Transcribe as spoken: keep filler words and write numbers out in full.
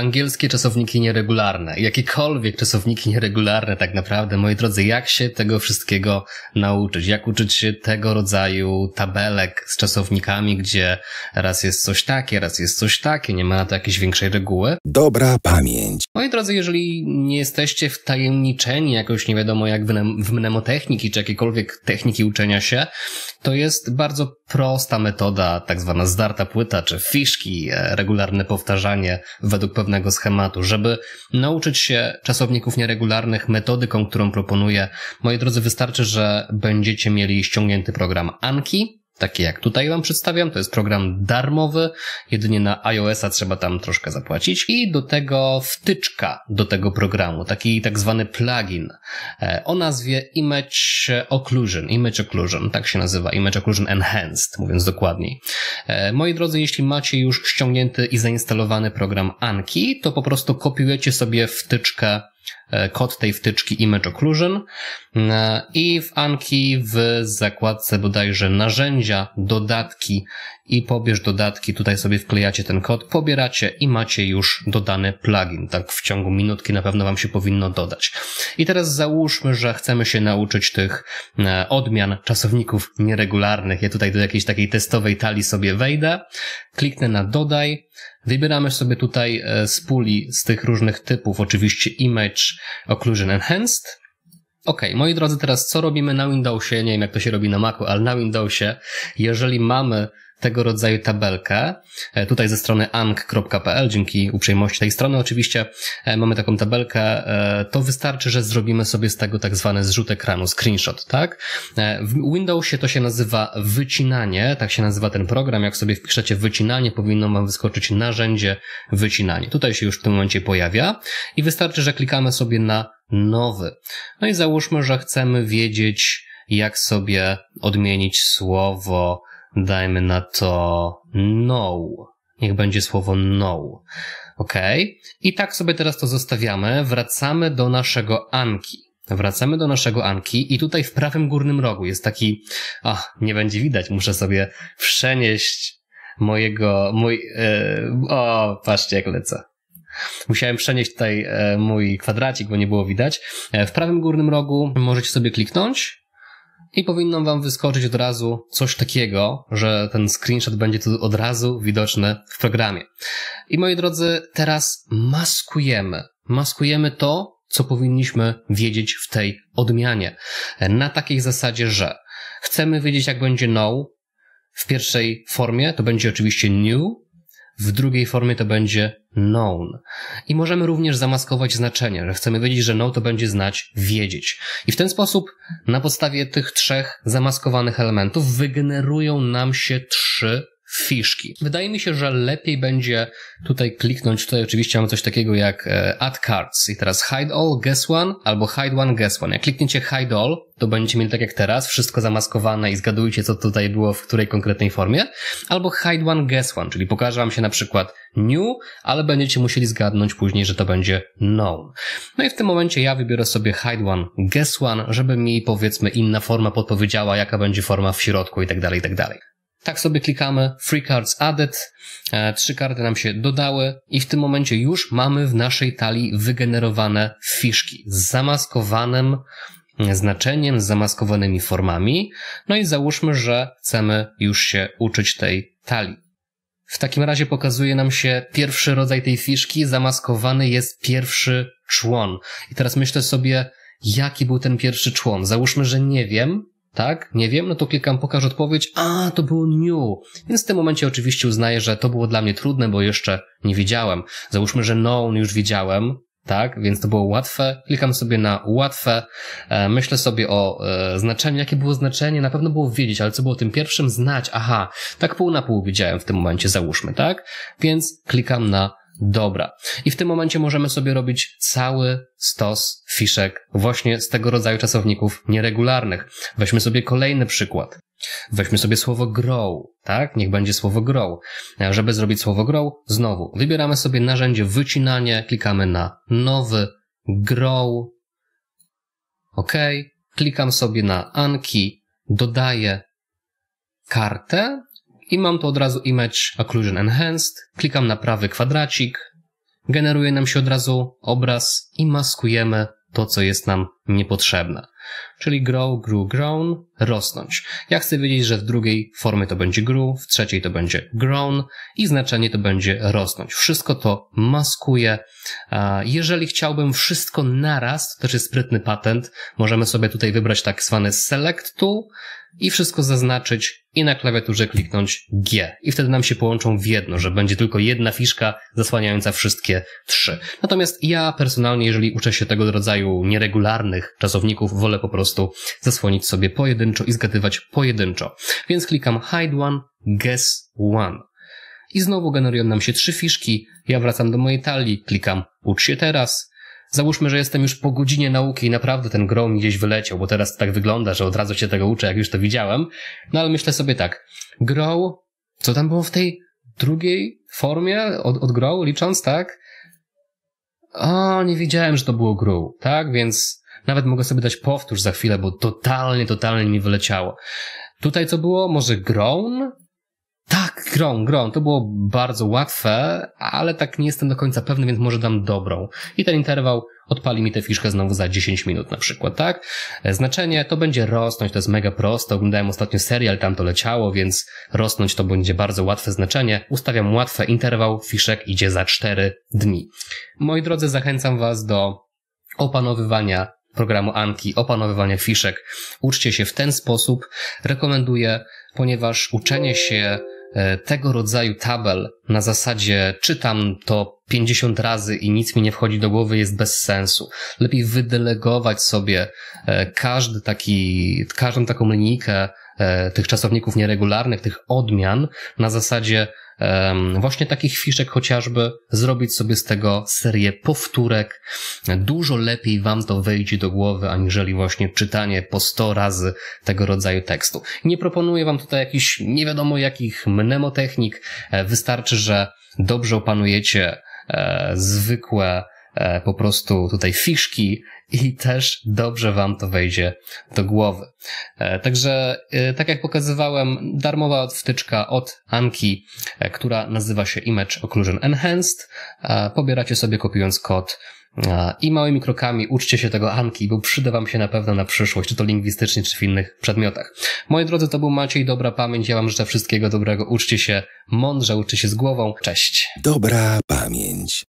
Angielskie czasowniki nieregularne, jakiekolwiek czasowniki nieregularne tak naprawdę, moi drodzy, jak się tego wszystkiego nauczyć? Jak uczyć się tego rodzaju tabelek z czasownikami, gdzie raz jest coś takie, raz jest coś takie, nie ma na to jakiejś większej reguły? Dobra pamięć. Moi drodzy, jeżeli nie jesteście wtajemniczeni jakoś nie wiadomo jak w mnemotechniki czy jakiekolwiek techniki uczenia się, to jest bardzo prosta metoda, tak zwana zdarta płyta czy fiszki, regularne powtarzanie według pewnego schematu. Żeby nauczyć się czasowników nieregularnych metodyką, którą proponuję, moi drodzy, wystarczy, że będziecie mieli ściągnięty program Anki, taki jak tutaj wam przedstawiam. To jest program darmowy, jedynie na iOS-a trzeba tam troszkę zapłacić, i do tego wtyczka do tego programu, taki tak zwany plugin o nazwie Image Occlusion, Image Occlusion, tak się nazywa, Image Occlusion Enhanced, mówiąc dokładniej. Moi drodzy, jeśli macie już ściągnięty i zainstalowany program Anki, to po prostu kopiujecie sobie wtyczkę, kod tej wtyczki Image Occlusion, i w Anki w zakładce bodajże narzędzia, dodatki i pobierz dodatki, tutaj sobie wklejacie ten kod, pobieracie i macie już dodany plugin. Tak w ciągu minutki na pewno wam się powinno dodać. I teraz załóżmy, że chcemy się nauczyć tych odmian czasowników nieregularnych. Ja tutaj do jakiejś takiej testowej talii sobie wejdę, kliknę na dodaj, wybieramy sobie tutaj z puli, z tych różnych typów, oczywiście Image Occlusion Enhanced. Ok, moi drodzy, teraz co robimy na Windowsie? Nie wiem, jak to się robi na Macu, ale na Windowsie, jeżeli mamy tego rodzaju tabelkę, tutaj ze strony ang kropka p l, dzięki uprzejmości tej strony oczywiście, mamy taką tabelkę, to wystarczy, że zrobimy sobie z tego tak zwany zrzut ekranu, screenshot, tak? W Windowsie to się nazywa wycinanie, tak się nazywa ten program, jak sobie wpiszecie wycinanie, powinno wam wyskoczyć narzędzie wycinanie. Tutaj się już w tym momencie pojawia i wystarczy, że klikamy sobie na nowy. No i załóżmy, że chcemy wiedzieć, jak sobie odmienić słowo, dajmy na to no. Niech będzie słowo no. Ok. I tak sobie teraz to zostawiamy. Wracamy do naszego Anki. Wracamy do naszego Anki i tutaj w prawym górnym rogu jest taki... Ach, nie będzie widać. Muszę sobie przenieść mojego... Mój, yy, o, patrzcie jak lecę. Musiałem przenieść tutaj mój kwadracik, bo nie było widać. W prawym górnym rogu możecie sobie kliknąć i powinno wam wyskoczyć od razu coś takiego, że ten screenshot będzie tu od razu widoczny w programie. I moi drodzy, teraz maskujemy. Maskujemy to, co powinniśmy wiedzieć w tej odmianie. Na takiej zasadzie, że chcemy wiedzieć, jak będzie no. W pierwszej formie to będzie oczywiście new, w drugiej formie to będzie known. I możemy również zamaskować znaczenie, że chcemy wiedzieć, że no to będzie znać wiedzieć. I w ten sposób na podstawie tych trzech zamaskowanych elementów wygenerują nam się trzy fiszki. Wydaje mi się, że lepiej będzie tutaj kliknąć, tutaj oczywiście mamy coś takiego jak add cards i teraz hide all, guess one albo hide one, guess one. Jak klikniecie hide all, to będziecie mieli tak jak teraz, wszystko zamaskowane i zgadujcie, co tutaj było w której konkretnej formie, albo hide one, guess one, czyli pokaże wam się na przykład new, ale będziecie musieli zgadnąć później, że to będzie known. No i w tym momencie ja wybiorę sobie hide one, guess one, żeby mi powiedzmy inna forma podpowiedziała, jaka będzie forma w środku i tak dalej, i tak dalej. Tak sobie klikamy, free cards added, trzy karty nam się dodały i w tym momencie już mamy w naszej talii wygenerowane fiszki z zamaskowanym znaczeniem, z zamaskowanymi formami. No i załóżmy, że chcemy już się uczyć tej talii. W takim razie pokazuje nam się pierwszy rodzaj tej fiszki, zamaskowany jest pierwszy człon. I teraz myślę sobie, jaki był ten pierwszy człon. Załóżmy, że nie wiem. Tak? Nie wiem, no to klikam pokaż odpowiedź, a to było new, więc w tym momencie oczywiście uznaję, że to było dla mnie trudne, bo jeszcze nie wiedziałem. Załóżmy, że known już wiedziałem, tak, więc to było łatwe, klikam sobie na łatwe, myślę sobie o e, znaczeniu, jakie było znaczenie, na pewno było wiedzieć, ale co było tym pierwszym? Znać, aha, tak pół na pół wiedziałem w tym momencie, załóżmy, tak, więc klikam na dobra. I w tym momencie możemy sobie robić cały stos fiszek właśnie z tego rodzaju czasowników nieregularnych. Weźmy sobie kolejny przykład. Weźmy sobie słowo grow, tak? Niech będzie słowo grow. Żeby zrobić słowo grow, znowu wybieramy sobie narzędzie wycinanie, klikamy na nowy, grow. Ok. Klikam sobie na Anki, dodaję kartę. I mam tu od razu Image Occlusion Enhanced, klikam na prawy kwadracik generuje nam się od razu obraz i maskujemy to, co jest nam niepotrzebne. Czyli grow, grew, grown, rosnąć. Ja chcę wiedzieć, że w drugiej formie to będzie grew, w trzeciej to będzie grown i znaczenie to będzie rosnąć. Wszystko to maskuję. Jeżeli chciałbym wszystko naraz, to też jest sprytny patent, możemy sobie tutaj wybrać tak zwany select tool i wszystko zaznaczyć i na klawiaturze kliknąć G. I wtedy nam się połączą w jedno, że będzie tylko jedna fiszka zasłaniająca wszystkie trzy. Natomiast ja personalnie, jeżeli uczę się tego rodzaju nieregularnych czasowników, wolę po prostu zasłonić sobie pojedynczo i zgadywać pojedynczo. Więc klikam hide one, guess one. I znowu generują nam się trzy fiszki. Ja wracam do mojej talii, klikam ucz się teraz. Załóżmy, że jestem już po godzinie nauki i naprawdę ten grow mi gdzieś wyleciał, bo teraz to tak wygląda, że od razu się tego uczę, jak już to widziałem. No ale myślę sobie tak, grow, co tam było w tej drugiej formie od, od grow licząc, tak? O, nie wiedziałem, że to było grow, tak? Więc nawet mogę sobie dać powtórz za chwilę, bo totalnie, totalnie mi wyleciało. Tutaj co było? Może grown? Tak, grown, grown. To było bardzo łatwe, ale tak nie jestem do końca pewny, więc może dam dobrą. I ten interwał odpali mi tę fiszkę znowu za dziesięć minut na przykład, tak? Znaczenie to będzie rosnąć, to jest mega proste. Oglądałem ostatnio serial, tam to leciało, więc rosnąć to będzie bardzo łatwe znaczenie. Ustawiam łatwe, interwał fiszek idzie za cztery dni. Moi drodzy, zachęcam Was do opanowywania programu Anki, opanowywania fiszek. Uczcie się w ten sposób. Rekomenduję, ponieważ uczenie się tego rodzaju tabel na zasadzie czytam to pięćdziesiąt razy i nic mi nie wchodzi do głowy jest bez sensu. Lepiej wydelegować sobie każdy taki, każdą taką linijkę tych czasowników nieregularnych, tych odmian na zasadzie właśnie takich fiszek chociażby, zrobić sobie z tego serię powtórek. Dużo lepiej Wam to wyjdzie do głowy, aniżeli właśnie czytanie po sto razy tego rodzaju tekstu. Nie proponuję Wam tutaj jakichś nie wiadomo jakich mnemotechnik. Wystarczy, że dobrze opanujecie zwykłe po prostu tutaj fiszki i też dobrze Wam to wejdzie do głowy. Także tak jak pokazywałem, darmowa wtyczka od Anki, która nazywa się Image Occlusion Enhanced. Pobieracie sobie kopiując kod i małymi krokami uczcie się tego Anki, bo przyda Wam się na pewno na przyszłość, czy to lingwistycznie, czy w innych przedmiotach. Moi drodzy, to był Maciej, Dobra Pamięć. Ja Wam życzę wszystkiego dobrego. Uczcie się mądrze, uczcie się z głową. Cześć. Dobra Pamięć.